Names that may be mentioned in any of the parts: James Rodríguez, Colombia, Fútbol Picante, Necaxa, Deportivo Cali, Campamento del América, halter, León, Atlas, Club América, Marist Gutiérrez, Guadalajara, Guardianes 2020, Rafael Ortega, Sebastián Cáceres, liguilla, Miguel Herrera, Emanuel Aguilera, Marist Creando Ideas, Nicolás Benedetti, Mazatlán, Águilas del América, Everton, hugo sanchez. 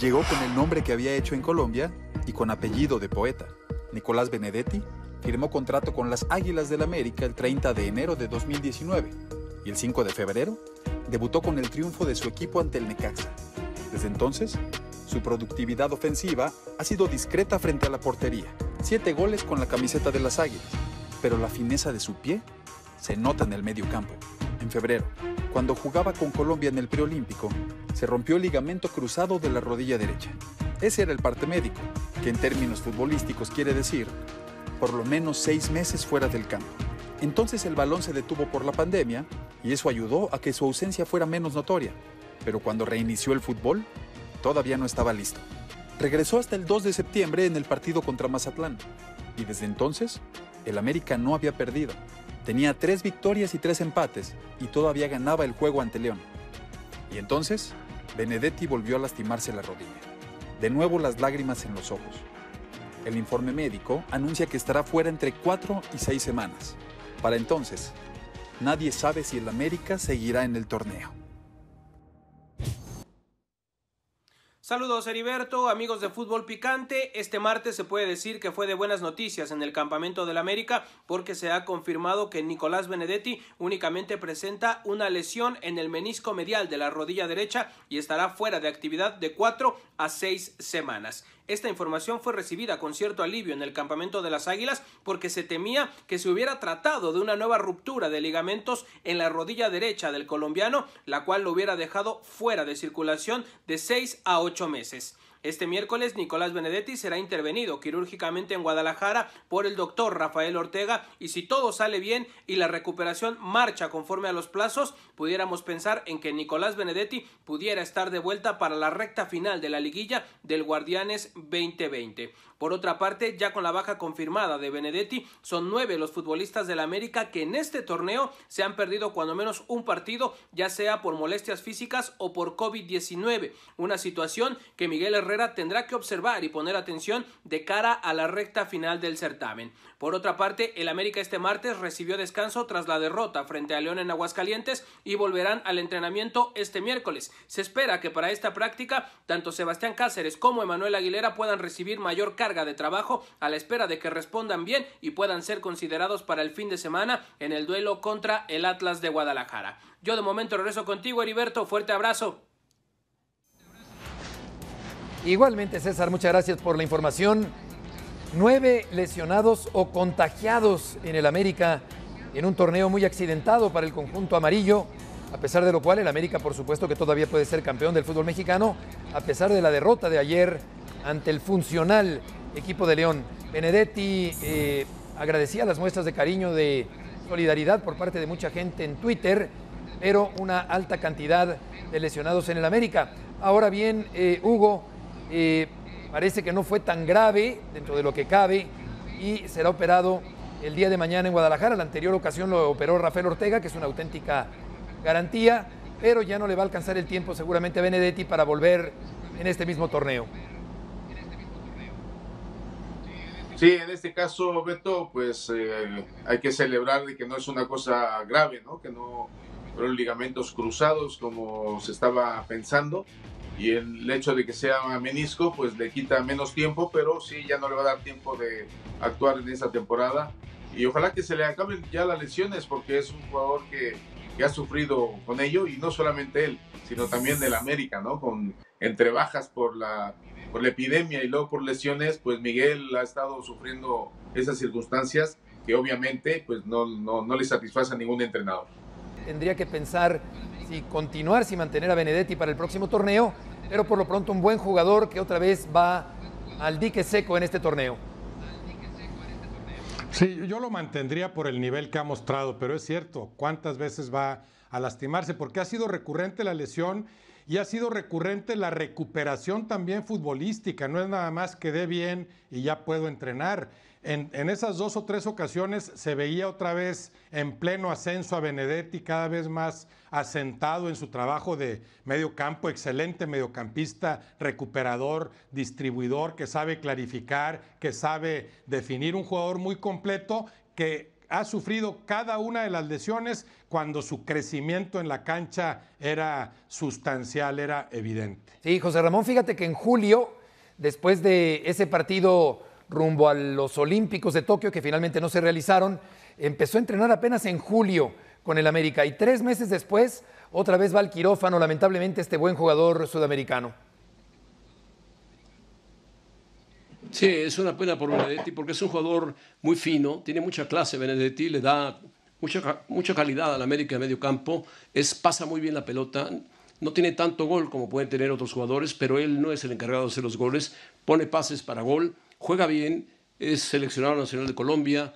Llegó con el nombre que había hecho en Colombia y con apellido de poeta. Nicolás Benedetti firmó contrato con las Águilas del América el 30 de enero de 2019 y el 5 de febrero debutó con el triunfo de su equipo ante el Necaxa. Desde entonces, su productividad ofensiva ha sido discreta frente a la portería. 7 goles con la camiseta de las Águilas, pero la fineza de su pie se nota en el medio campo. En febrero, cuando jugaba con Colombia en el preolímpico, se rompió el ligamento cruzado de la rodilla derecha. Ese era el parte médico, que en términos futbolísticos quiere decir por lo menos 6 meses fuera del campo. Entonces el balón se detuvo por la pandemia y eso ayudó a que su ausencia fuera menos notoria, pero cuando reinició el fútbol, todavía no estaba listo. Regresó hasta el 2 de septiembre en el partido contra Mazatlán y desde entonces el América no había perdido. Tenía 3 victorias y 3 empates y todavía ganaba el juego ante León. Y entonces Benedetti volvió a lastimarse la rodilla. De nuevo las lágrimas en los ojos. El informe médico anuncia que estará fuera entre 4 y 6 semanas. Para entonces, nadie sabe si el América seguirá en el torneo. Saludos Heriberto, amigos de Fútbol Picante. Este martes se puede decir que fue de buenas noticias en el Campamento del América porque se ha confirmado que Nicolás Benedetti únicamente presenta una lesión en el menisco medial de la rodilla derecha y estará fuera de actividad de 4 a 6 semanas. Esta información fue recibida con cierto alivio en el Campamento de las Águilas porque se temía que se hubiera tratado de una nueva ruptura de ligamentos en la rodilla derecha del colombiano, la cual lo hubiera dejado fuera de circulación de 6 a 8 meses. Este miércoles, Nicolás Benedetti será intervenido quirúrgicamente en Guadalajara por el doctor Rafael Ortega y si todo sale bien y la recuperación marcha conforme a los plazos, pudiéramos pensar en que Nicolás Benedetti pudiera estar de vuelta para la recta final de la liguilla del Guardianes 2020. Por otra parte, ya con la baja confirmada de Benedetti, son 9 los futbolistas del América que en este torneo se han perdido cuando menos un partido, ya sea por molestias físicas o por COVID-19, una situación que Miguel Herrera tendrá que observar y poner atención de cara a la recta final del certamen. Por otra parte, el América este martes recibió descanso tras la derrota frente a León en Aguascalientes y volverán al entrenamiento este miércoles. Se espera que para esta práctica, tanto Sebastián Cáceres como Emanuel Aguilera puedan recibir mayor carga de trabajo a la espera de que respondan bien y puedan ser considerados para el fin de semana en el duelo contra el Atlas de Guadalajara. Yo de momento regreso contigo, Heriberto. Fuerte abrazo. Igualmente, César, muchas gracias por la información. 9 lesionados o contagiados en el América en un torneo muy accidentado para el conjunto amarillo, a pesar de lo cual el América, por supuesto, que todavía puede ser campeón del fútbol mexicano, a pesar de la derrota de ayer ante el funcional equipo de León. Benedetti agradecía las muestras de cariño, de solidaridad por parte de mucha gente en Twitter, pero una alta cantidad de lesionados en el América. Ahora bien, Hugo, parece que no fue tan grave dentro de lo que cabe y será operado el día de mañana en Guadalajara. La anterior ocasión lo operó Rafael Ortega, que es una auténtica garantía, pero ya no le va a alcanzar el tiempo seguramente a Benedetti para volver en este mismo torneo. Sí, en este caso, Beto, pues hay que celebrar de que no es una cosa grave, ¿no? Que no fueron ligamentos cruzados como se estaba pensando y el hecho de que sea menisco pues le quita menos tiempo, pero sí, ya no le va a dar tiempo de actuar en esta temporada y ojalá que se le acaben ya las lesiones porque es un jugador que ha sufrido con ello y no solamente él, sino también el América, ¿no? Con entre bajas por la epidemia y luego por lesiones, pues Miguel ha estado sufriendo esas circunstancias que obviamente pues no le satisface a ningún entrenador. Tendría que pensar si continuar, si mantener a Benedetti para el próximo torneo, pero por lo pronto un buen jugador que otra vez va al dique seco en este torneo. Sí, yo lo mantendría por el nivel que ha mostrado, pero es cierto, ¿cuántas veces va a lastimarse? Porque ha sido recurrente la lesión y ha sido recurrente la recuperación también futbolística, no es nada más que dé bien y ya puedo entrenar. En esas 2 o 3 ocasiones se veía otra vez en pleno ascenso a Benedetti, cada vez más asentado en su trabajo de medio campo, excelente mediocampista, recuperador, distribuidor, que sabe clarificar, que sabe definir, un jugador muy completo que ha sufrido cada una de las lesiones cuando su crecimiento en la cancha era sustancial, era evidente. Sí, José Ramón, fíjate que en julio, después de ese partido rumbo a los Olímpicos de Tokio, que finalmente no se realizaron, empezó a entrenar apenas en julio con el América y 3 meses después otra vez va al quirófano, lamentablemente, este buen jugador sudamericano. Sí, es una pena por Benedetti porque es un jugador muy fino, tiene mucha clase Benedetti, le da mucha calidad al América de medio campo, pasa muy bien la pelota, no tiene tanto gol como pueden tener otros jugadores, pero él no es el encargado de hacer los goles, pone pases para gol, juega bien, es seleccionado nacional de Colombia,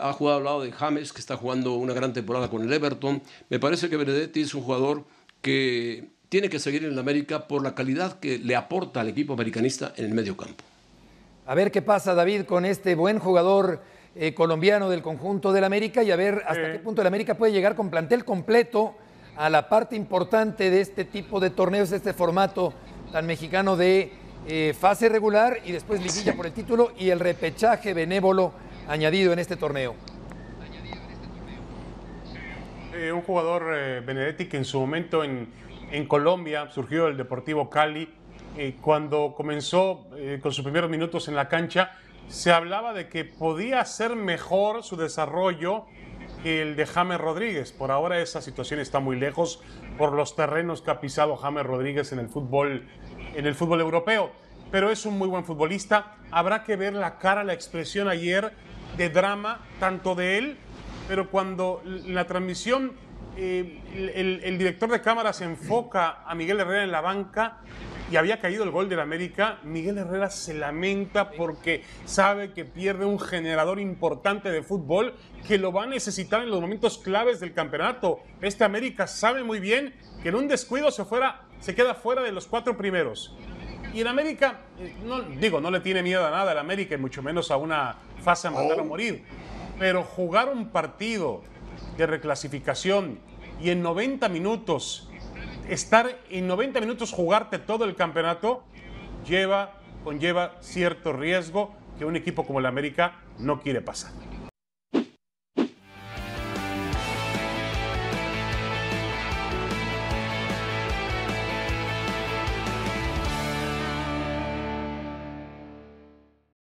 ha jugado al lado de James, que está jugando una gran temporada con el Everton. Me parece que Benedetti es un jugador que tiene que seguir en el América por la calidad que le aporta al equipo americanista en el medio campo. A ver qué pasa, David, con este buen jugador colombiano del conjunto del América y a ver hasta qué punto el América puede llegar con plantel completo a la parte importante de este tipo de torneos, de este formato tan mexicano de fase regular y después liguilla por el título y el repechaje benévolo añadido en este torneo. Un jugador, Benedetti, que en su momento en Colombia surgió del Deportivo Cali. Cuando comenzó con sus primeros minutos en la cancha, se hablaba de que podía ser mejor su desarrollo que el de James Rodríguez. Por ahora esa situación está muy lejos por los terrenos que ha pisado James Rodríguez en el fútbol europeo. Pero es un muy buen futbolista. Habrá que ver la cara, la expresión ayer de drama, tanto de él, pero cuando la transmisión, el director de cámara se enfoca a Miguel Herrera en la banca, y había caído el gol del América, Miguel Herrera se lamenta porque sabe que pierde un generador importante de fútbol que lo va a necesitar en los momentos claves del campeonato. Este América sabe muy bien que en un descuido se queda fuera de los 4 primeros. Y el América, no le tiene miedo a nada al América, y mucho menos a una fase a matar o morir. Pero jugar un partido de reclasificación y en 90 minutos... estar en 90 minutos, jugarte todo el campeonato, conlleva cierto riesgo que un equipo como el América no quiere pasar.